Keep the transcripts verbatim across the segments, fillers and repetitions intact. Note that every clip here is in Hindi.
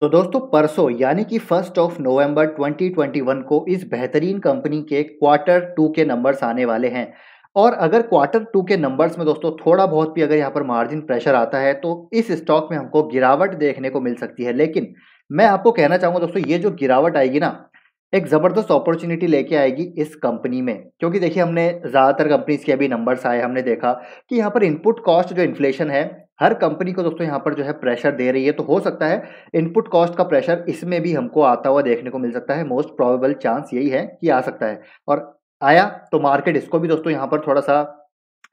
तो दोस्तों परसों यानी कि first of November twenty twenty one को इस बेहतरीन कंपनी के क्वार्टर टू के नंबर्स आने वाले हैं। और अगर क्वार्टर टू के नंबर्स में दोस्तों थोड़ा बहुत भी अगर यहाँ पर मार्जिन प्रेशर आता है तो इस स्टॉक में हमको गिरावट देखने को मिल सकती है। लेकिन मैं आपको कहना चाहूँगा दोस्तों ये जो गिरावट आएगी ना एक ज़बरदस्त अपॉर्चुनिटी लेके आएगी इस कंपनी में, क्योंकि देखिए हमने ज़्यादातर कंपनीज के अभी नंबर्स आए, हमने देखा कि यहाँ पर इनपुट कॉस्ट जो इन्फ्लेशन है हर कंपनी को दोस्तों यहाँ पर जो है प्रेशर दे रही है। तो हो सकता है इनपुट कॉस्ट का प्रेशर इसमें भी हमको आता हुआ देखने को मिल सकता है। मोस्ट प्रोबेबल चांस यही है कि आ सकता है, और आया तो मार्केट इसको भी दोस्तों यहाँ पर थोड़ा सा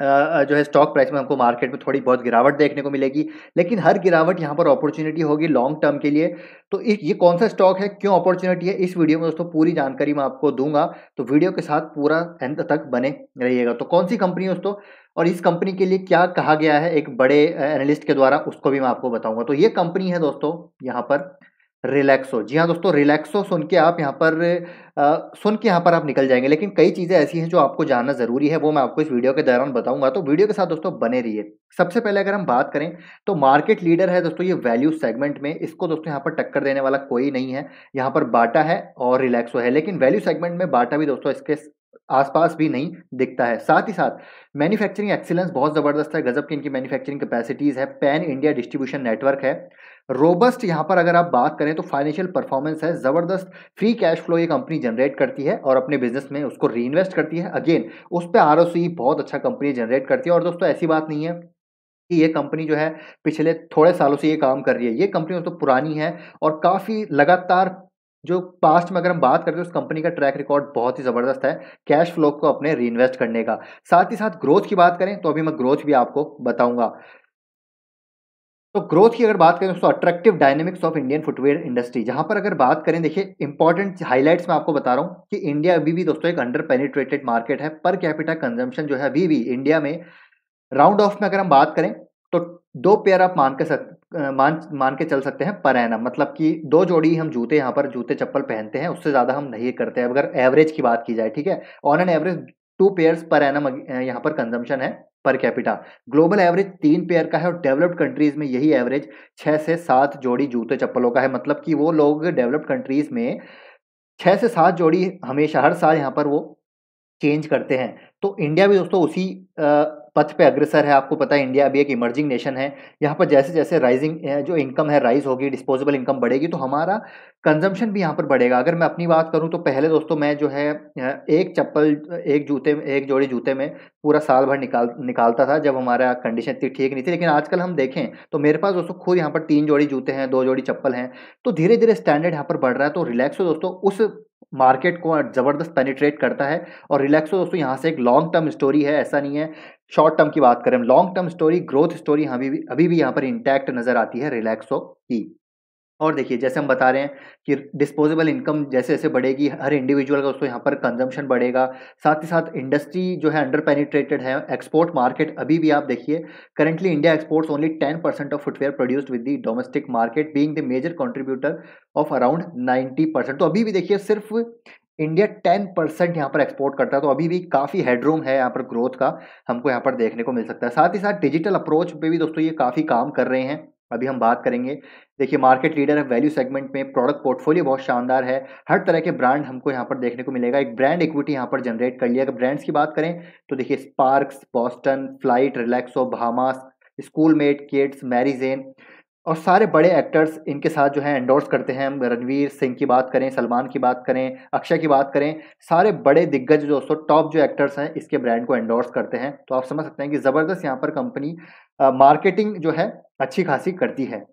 जो है स्टॉक प्राइस में हमको मार्केट में थोड़ी बहुत गिरावट देखने को मिलेगी। लेकिन हर गिरावट यहाँ पर अपॉर्चुनिटी होगी लॉन्ग टर्म के लिए। तो ये कौन सा स्टॉक है, क्यों अपॉर्चुनिटी है, इस वीडियो में दोस्तों पूरी जानकारी मैं आपको दूंगा, तो वीडियो के साथ पूरा अंत तक बने रहिएगा। तो कौन सी कंपनी है दोस्तों और इस कंपनी के लिए क्या कहा गया है एक बड़े एनालिस्ट के द्वारा, उसको भी मैं आपको बताऊँगा। तो ये कंपनी है दोस्तों यहाँ पर रिलैक्सो। जी हाँ दोस्तों, रिलैक्सो सुन के आप यहाँ पर आ, सुन के यहाँ पर आप निकल जाएंगे, लेकिन कई चीज़ें ऐसी हैं जो आपको जानना ज़रूरी है, वो मैं आपको इस वीडियो के दौरान बताऊंगा। तो वीडियो के साथ दोस्तों बने रहिए। सबसे पहले अगर हम बात करें तो मार्केट लीडर है दोस्तों ये वैल्यू सेगमेंट में, इसको दोस्तों यहाँ पर टक्कर देने वाला कोई नहीं है। यहाँ पर बाटा है और रिलैक्सो है, लेकिन वैल्यू सेगमेंट में बाटा भी दोस्तों इसके आसपास भी नहीं दिखता है। साथ ही साथ मैन्युफैक्चरिंग एक्सीलेंस बहुत ज़बरदस्त है, गजब की इनकी मैन्युफैक्चरिंग कैपेसिटीज़ है, पैन इंडिया डिस्ट्रीब्यूशन नेटवर्क है, रोबस्ट यहाँ पर अगर आप बात करें तो फाइनेंशियल परफॉर्मेंस है, ज़बरदस्त फ्री कैश फ्लो ये कंपनी जनरेट करती है और अपने बिजनेस में उसको रीइन्वेस्ट करती है। अगेन उस पर आर ओ सी बहुत अच्छा कंपनी जनरेट करती है। और दोस्तों ऐसी बात नहीं है कि ये कंपनी जो है पिछले थोड़े सालों से ये काम कर रही है, ये कंपनी तो पुरानी है और काफ़ी लगातार जो पास्ट में अगर हम बात करते हैं उस कंपनी का ट्रैक रिकॉर्ड बहुत ही ज़बरदस्त है कैश फ्लो को अपने रीइन्वेस्ट करने का। साथ ही साथ ग्रोथ की बात करें तो अभी मैं ग्रोथ भी आपको बताऊंगा। तो ग्रोथ की अगर बात करें तो attractive dynamics of Indian footwear industry, जहां पर अगर बात करें देखिए इंपॉर्टेंट हाइलाइट्स मैं आपको बता रहा हूं कि इंडिया अभी भी दोस्तों एक अंडर पेनिट्रेटेड मार्केट है। पर कैपिटा कंजम्पशन जो है अभी भी इंडिया में राउंड ऑफ में अगर हम बात करें तो दो पेयर आप मान के सकते मान मान के चल सकते हैं पर एनम, मतलब कि दो जोड़ी हम जूते यहाँ पर जूते चप्पल पहनते हैं, उससे ज़्यादा हम नहीं करते हैं अगर एवरेज की बात की जाए। ठीक है, on an average two pairs per annum यहाँ पर कंजम्पशन है पर कैपिटा। ग्लोबल एवरेज तीन पेयर का है और डेवलप्ड कंट्रीज़ में यही एवरेज छः से सात जोड़ी जूते चप्पलों का है, मतलब कि वो लोग डेवलप्ड कंट्रीज़ में छः से सात जोड़ी हमेशा हर साल यहाँ पर वो चेंज करते हैं। तो इंडिया भी दोस्तों उसी पथ पे अग्रसर है। आपको पता है इंडिया अभी एक इमर्जिंग नेशन है, यहाँ पर जैसे जैसे राइजिंग जो इनकम है राइज होगी, डिस्पोजेबल इनकम बढ़ेगी तो हमारा कंजम्पशन भी यहाँ पर बढ़ेगा। अगर मैं अपनी बात करूँ तो पहले दोस्तों मैं जो है एक चप्पल एक जूते एक जोड़ी जूते में पूरा साल भर निकाल निकालता था जब हमारा कंडीशन इतनी ठीक नहीं थी, लेकिन आजकल हम देखें तो मेरे पास दोस्तों खुद यहाँ पर तीन जोड़ी जूते हैं, दो जोड़ी चप्पल हैं। तो धीरे धीरे स्टैंडर्ड यहाँ पर बढ़ रहा है। तो रिलैक्सो दोस्तों उस मार्केट को ज़बरदस्त पेनिट्रेट करता है और रिलैक्सो दोस्तों यहाँ से एक लॉन्ग टर्म स्टोरी है, ऐसा नहीं है शॉर्ट टर्म की बात करें, long term story growth story अभी भी अभी भी यहाँ पर इंटैक्ट नज़र आती है रिलैक्सो की। और देखिए जैसे हम बता रहे हैं कि डिस्पोजेबल इनकम जैसे जैसे बढ़ेगी हर इंडिविजुअल का दोस्तों यहाँ पर कंजम्पशन बढ़ेगा। साथ ही साथ इंडस्ट्री जो है अंडर पेनिट्रेटेड है, एक्सपोर्ट मार्केट अभी भी आप देखिए currently India exports only ten percent of footwear produced with the domestic market being the major contributor of around ninety percent. तो अभी भी देखिए सिर्फ इंडिया टेन परसेंट यहाँ पर एक्सपोर्ट करता है, तो अभी भी काफ़ी हेडरूम है यहाँ पर ग्रोथ का हमको यहाँ पर देखने को मिल सकता है। साथ ही साथ डिजिटल अप्रोच पे भी दोस्तों ये काफ़ी काम कर रहे हैं, अभी हम बात करेंगे। देखिए मार्केट लीडर है वैल्यू सेगमेंट में, प्रोडक्ट पोर्टफोलियो बहुत शानदार है, हर तरह के ब्रांड हमको यहाँ पर देखने को मिलेगा, एक ब्रांड इक्विटी यहाँ पर जनरेट कर लिया। अगर ब्रांड्स की बात करें तो देखिए sparks, Boston, Flite, Relaxo, Bahamas, Schoolmate kids, Mary Jane और सारे बड़े एक्टर्स इनके साथ जो है एंडोर्स करते हैं। हम रणवीर सिंह की बात करें, सलमान की बात करें, अक्षय की बात करें, सारे बड़े दिग्गज दोस्तों टॉप जो एक्टर्स हैं इसके ब्रांड को एंडोर्स करते हैं। तो आप समझ सकते हैं कि ज़बरदस्त यहाँ पर कंपनी मार्केटिंग जो है अच्छी खासी करती है।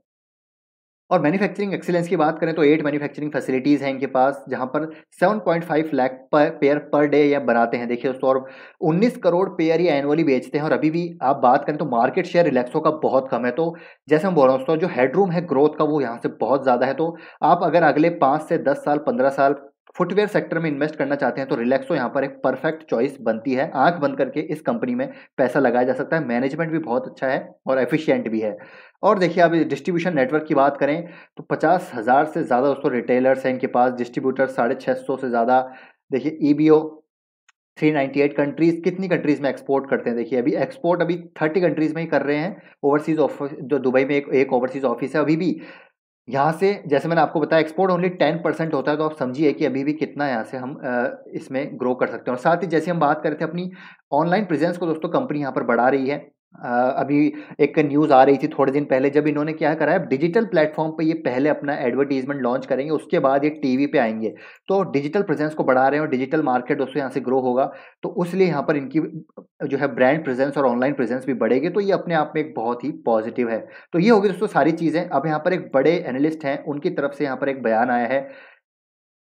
और मैन्युफैक्चरिंग एक्सीलेंस की बात करें तो एट मैन्युफैक्चरिंग फैसिलिटीज़ हैं इनके पास, जहां पर सेवन पॉइंट फाइव लाख पर पेयर पर डे या बनाते हैं देखिए दोस्तों, और उन्नीस करोड़ पेयर ही एनुअली बेचते हैं। और अभी भी आप बात करें तो मार्केट शेयर रिलैक्सो का बहुत कम है। तो जैसे हम बोल रहे हैं दोस्तों जो हेडरूम है ग्रोथ का वो यहाँ से बहुत ज़्यादा है। तो आप अगर अगले पाँच से दस साल पंद्रह साल फुटवेयर सेक्टर में इन्वेस्ट करना चाहते हैं तो रिलैक्सो यहाँ पर एक परफेक्ट चॉइस बनती है। आंख बंद करके इस कंपनी में पैसा लगाया जा सकता है, मैनेजमेंट भी बहुत अच्छा है और एफिशिएंट भी है। और देखिए आप डिस्ट्रीब्यूशन नेटवर्क की बात करें तो पचास हज़ार से ज़्यादा दोस्तों रिटेलर्स हैं इनके पास, डिस्ट्रीब्यूटर साढ़े छः सौ से ज़्यादा, देखिए E B O three ninety eight countries, कितनी कंट्रीज़ में एक्सपोर्ट करते हैं देखिए, अभी एक्सपोर्ट अभी थर्टी कंट्रीज़ में ही कर रहे हैं। ओवरसीज़ ऑफिस जो दुबई में एक ओवरसीज़ ऑफिस है, अभी भी यहाँ से जैसे मैंने आपको बताया एक्सपोर्ट ओनली टेन परसेंट होता है, तो आप समझिए कि अभी भी कितना यहाँ से हम इसमें ग्रो कर सकते हैं। और साथ ही जैसे हम बात कर रहे थे अपनी ऑनलाइन प्रेजेंस को दोस्तों कंपनी यहाँ पर बढ़ा रही है। अभी एक न्यूज़ आ रही थी थोड़े दिन पहले जब इन्होंने क्या करा है, डिजिटल प्लेटफॉर्म पे ये पहले अपना एडवर्टीजमेंट लॉन्च करेंगे, उसके बाद ये टीवी पे आएंगे। तो डिजिटल प्रेजेंस को बढ़ा रहे हैं और डिजिटल मार्केट दोस्तों यहाँ से ग्रो होगा, तो उसलिए यहाँ पर इनकी जो है ब्रांड प्रेजेंस और ऑनलाइन प्रेजेंस भी बढ़ेगी। तो ये अपने आप में एक बहुत ही पॉजिटिव है। तो ये होगी दोस्तों सारी चीज़ें। अब यहाँ पर एक बड़े एनालिस्ट हैं, उनकी तरफ से यहाँ पर एक बयान आया है।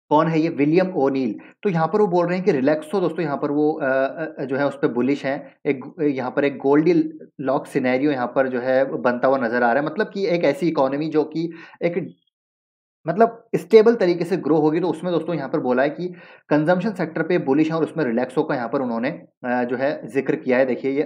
कौन है ये? William O'Neil. तो यहाँ पर वो बोल रहे हैं कि रिलैक्सो दोस्तों यहाँ पर वो जो है उस पर बुलिश हैं। एक यहाँ पर एक गोल्डी लॉक सिनेरियो यहाँ पर जो है बनता हुआ नज़र आ रहा है, मतलब कि एक ऐसी इकोनॉमी जो कि एक मतलब स्टेबल तरीके से ग्रो होगी। तो उसमें दोस्तों यहाँ पर बोला है कि कंजम्पशन सेक्टर पे बुलिश है और उसमें रिलैक्सो का यहाँ पर उन्होंने जो है जिक्र किया है। देखिए ये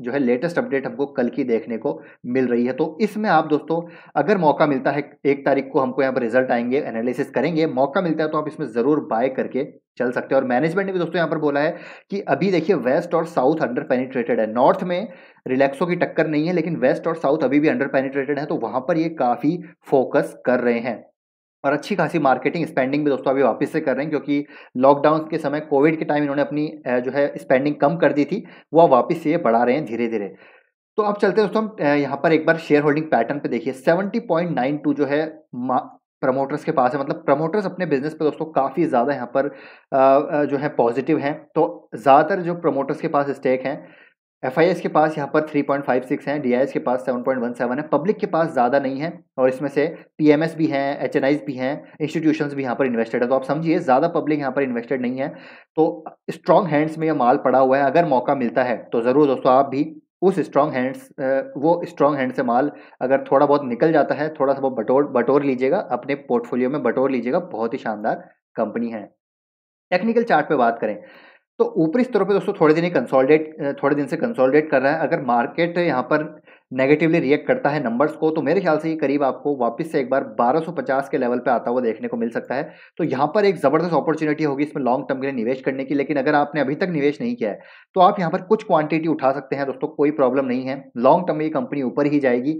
जो है लेटेस्ट अपडेट हमको कल की देखने को मिल रही है। तो इसमें आप दोस्तों अगर मौका मिलता है, एक तारीख को हमको यहाँ पर रिजल्ट आएंगे, एनालिसिस करेंगे, मौका मिलता है तो आप इसमें ज़रूर बाय करके चल सकते हैं। और मैनेजमेंट ने भी दोस्तों यहाँ पर बोला है कि अभी देखिए वेस्ट और साउथ अंडर पेनिट्रेटेड है। नॉर्थ में रिलैक्सो की टक्कर नहीं है, लेकिन वेस्ट और साउथ अभी भी अंडर पेनिट्रेटेड है, तो वहाँ पर ये काफ़ी फोकस कर रहे हैं और अच्छी खासी मार्केटिंग स्पेंडिंग भी दोस्तों अभी वापस से कर रहे हैं, क्योंकि लॉकडाउन के समय कोविड के टाइम इन्होंने अपनी जो है स्पेंडिंग कम कर दी थी, वो वापस से ये बढ़ा रहे हैं धीरे धीरे। तो अब चलते हैं दोस्तों हम यहाँ पर एक बार शेयर होल्डिंग पैटर्न पे देखिए। सत्तर पॉइंट नाइन टू जो है प्रमोटर्स के पास है, मतलब प्रमोटर्स अपने बिजनेस पे दोस्तों काफ़ी ज़्यादा यहाँ पर जो है पॉजिटिव हैं। तो ज़्यादातर जो प्रमोटर्स के पास स्टेक हैं, एफ आई एस के पास यहाँ पर थ्री पॉइंट फाइव सिक्स है, डी आई एस के पास सेवन पॉइंट वन सेवन है, पब्लिक के पास ज़्यादा नहीं है और इसमें से पी एम एस भी हैं, एच एन आईज़ भी हैं, इंस्टीट्यूशंस भी यहाँ पर इन्वेस्टेड है। तो आप समझिए ज़्यादा पब्लिक यहाँ पर इन्वेस्टेड नहीं है, तो स्ट्रॉन्ग हैंड्स में यह माल पड़ा हुआ है। अगर मौका मिलता है तो ज़रूर दोस्तों आप भी उस स्ट्रॉन्ग हैंड्स वो स्ट्रॉन्ग हैंड से माल अगर थोड़ा बहुत निकल जाता है, थोड़ा सा वो बटोर बटोर लीजिएगा, अपने पोर्टफोलियो में बटोर लीजिएगा। बहुत ही शानदार कंपनी है। टेक्निकल चार्ट पर बात करें तो ऊपरी स्तरों पे दोस्तों थोड़े दिन ही कंसोलिडेट थोड़े दिन से कंसोलिडेट कर रहा है। अगर मार्केट यहाँ पर नेगेटिवली रिएक्ट करता है नंबर्स को, तो मेरे ख्याल से ये करीब आपको वापस से एक बार बारह सौ पचास के लेवल पे आता हुआ देखने को मिल सकता है। तो यहाँ पर एक ज़बरदस्त अपॉर्चुनिटी होगी इसमें लॉन्ग टर्म के लिए निवेश करने की। लेकिन अगर आपने अभी तक निवेश नहीं किया है तो आप यहाँ पर कुछ क्वान्टिटी उठा सकते हैं दोस्तों, कोई प्रॉब्लम नहीं है। लॉन्ग टर्म में ये कंपनी ऊपर ही जाएगी,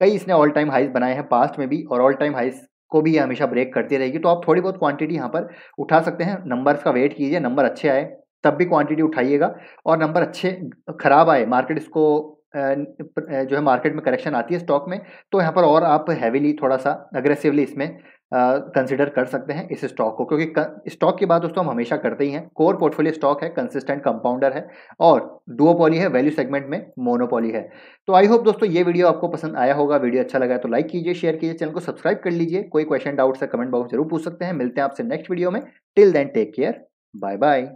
कई इसने ऑल टाइम हाइज बनाए हैं पास्ट में भी और ऑल टाइम हाइज को भी हमेशा ब्रेक करती रहेगी। तो आप थोड़ी बहुत क्वान्टिटी यहाँ पर उठा सकते हैं। नंबर्स का वेट कीजिए, नंबर अच्छे आए तब भी क्वांटिटी उठाइएगा और नंबर अच्छे खराब आए, मार्केट इसको जो है मार्केट में करेक्शन आती है स्टॉक में, तो यहाँ पर और आप हैवीली थोड़ा सा अग्रेसिवली इसमें कंसिडर कर सकते हैं इस स्टॉक को, क्योंकि स्टॉक की बात दोस्तों हम हमेशा करते ही हैं। कोर पोर्टफोलियो स्टॉक है, कंसिस्टेंट कंपाउंडर है और डुओपोली है, वैल्यू सेगमेंट में मोनोपोली है। तो आई होप दोस्तों ये वीडियो आपको पसंद आया होगा। वीडियो अच्छा लगा तो लाइक कीजिए, शेयर कीजिए, चैनल को सब्सक्राइब कर लीजिए। कोई क्वेश्चन डाउट है कमेंट बॉक्स जरूर पूछ सकते हैं। मिलते हैं आपसे नेक्स्ट वीडियो में। Till then take care, bye bye.